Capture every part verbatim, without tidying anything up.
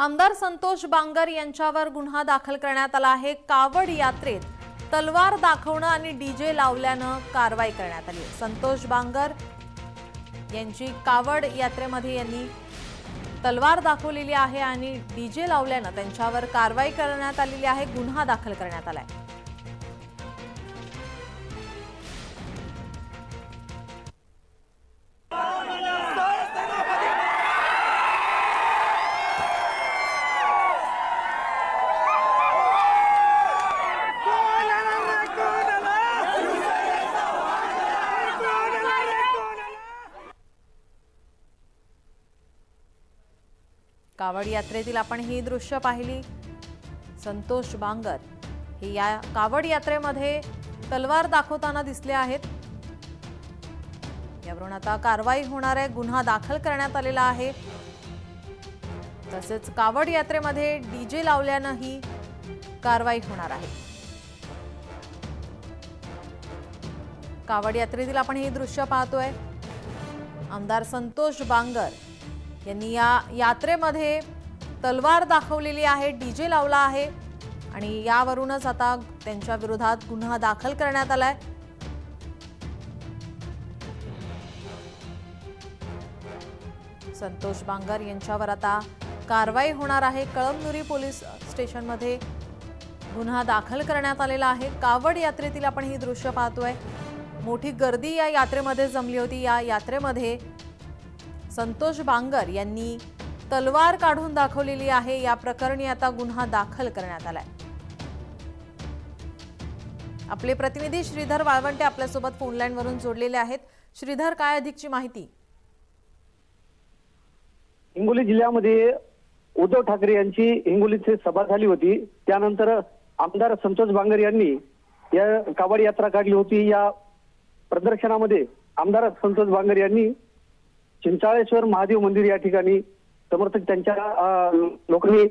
आमदार संतोष बांगर यांच्यावर गुन्हा दाखल करण्यात आला आहे। कावड यात्रेत तलवार दाखवणं आणि डीजे लावल्यानं कारवाई करण्यात आली। संतोष बांगर यांची कावड यात्रेमध्ये यांनी तलवार दाखवलेली आहे आणि डीजे लावल्यानं त्यांच्यावर कारवाई करण्यात आलेली आहे। गुन्हा दाखल करण्यात आलाय। कावड यात्रेतील आपण ही दृश्य पाहिली। संतोष बांगर हे या कावड यात्रेमध्ये तलवार दाखवताना दिसले आहेत। यावरून आता कारवाई होणार आहे। गुन्हा दाखल करण्यात आलेला आहे। तसेच कावड यात्रेमध्ये डीजे लावल्यानेही कारवाई होणार आहे। कावड यात्रेतील आपण ही दृश्य पाहतोय। आमदार संतोष बांगर यांनी या यात्रेमध्ये तलवार दाखवलेली आहे, डीजे लावला आहे आणि यावरूनच आता त्यांच्या विरोधात गुन्हा दाखल करण्यात आलाय। संतोष बांगर यांच्यावर आता कारवाई होणार आहे। कलमनुरी पोलीस स्टेशनमध्ये गुन्हा दाखल करण्यात आलेला आहे। कावड यात्रेतील आपण ही दृश्य पाहतोय। मोठी गर्दी या यात्रेमध्ये जमली होती। या यात्रेमध्ये संतोष बांगर यांनी तलवार काढून दाखवलेली आहे। या प्रकरणी आता गुन्हा दाखल करण्यात आलाय। आपले प्रतिनिधी श्रीधर वाळवंटे आपल्यासोबत फोनलाईन वरून जोडलेले आहेत। श्रीधर, काय अधिकची माहिती? हिंगोली जिल्ह्यामध्ये उद्धव ठाकरे यांची हिंगोलीची सभा झाली होती, त्यानंतर आमदार संतोष बांगर यांनी या कावड यात्रा काढली होती। या प्रदर्शनामध्ये आमदार संतोष बांगर यांनी चिंताश्वर महादेव मंदिर या ठिकाणी समर्थक त्यांच्या लोकांनी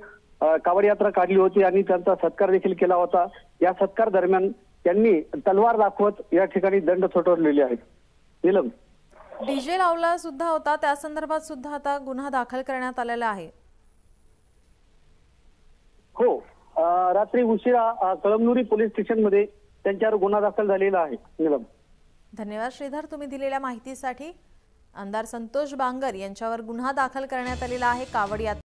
कावड यात्रा काढली होती आणि त्यांचा सत्कार देखील केला होता। या सत्कार दरम्यान त्यांनी तलवार दाखवत या ठिकाणी दंड ठोठावलेले आहेत। नीलम, डीजे लावला सुद्धा होता, त्या संदर्भात सुद्धा आता गुन्हा दाखल करण्यात आलेला आहे। हो, रात्री उशिरा कळमनुरी पोलीस स्टेशन मध्ये त्यांच्यावर गुन्हा दाखल झालेला आहे। नीलम, धन्यवाद श्रीधर तुम्ही दिलेल्या माहितीसाठी। आमदार संतोष बांगर यांच्यावर गुन्हा दाखल करण्यात आलेला आहे। कावड यात्रा